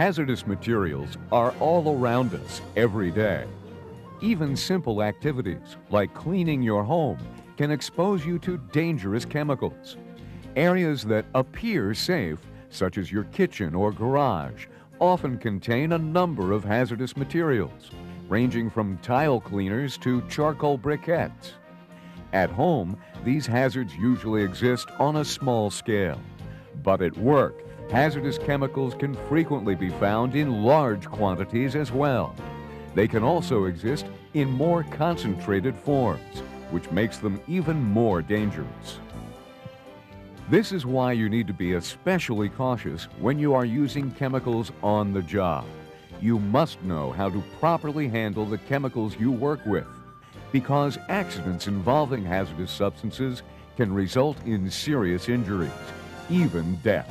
Hazardous materials are all around us every day. Even simple activities like cleaning your home can expose you to dangerous chemicals. Areas that appear safe, such as your kitchen or garage, often contain a number of hazardous materials, ranging from tile cleaners to charcoal briquettes. At home, these hazards usually exist on a small scale. But at work, hazardous chemicals can frequently be found in large quantities as well. They can also exist in more concentrated forms, which makes them even more dangerous. This is why you need to be especially cautious when you are using chemicals on the job. You must know how to properly handle the chemicals you work with, because accidents involving hazardous substances can result in serious injuries, even death.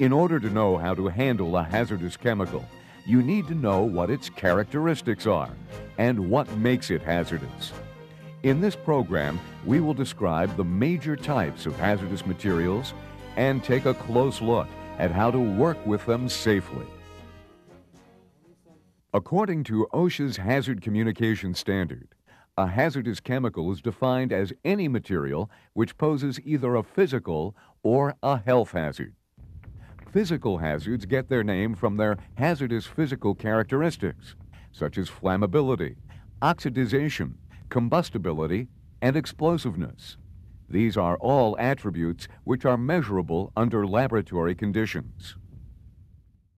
In order to know how to handle a hazardous chemical, you need to know what its characteristics are and what makes it hazardous. In this program, we will describe the major types of hazardous materials and take a close look at how to work with them safely. According to OSHA's Hazard Communication Standard, a hazardous chemical is defined as any material which poses either a physical or a health hazard. Physical hazards get their name from their hazardous physical characteristics, such as flammability, oxidization, combustibility, and explosiveness. These are all attributes which are measurable under laboratory conditions.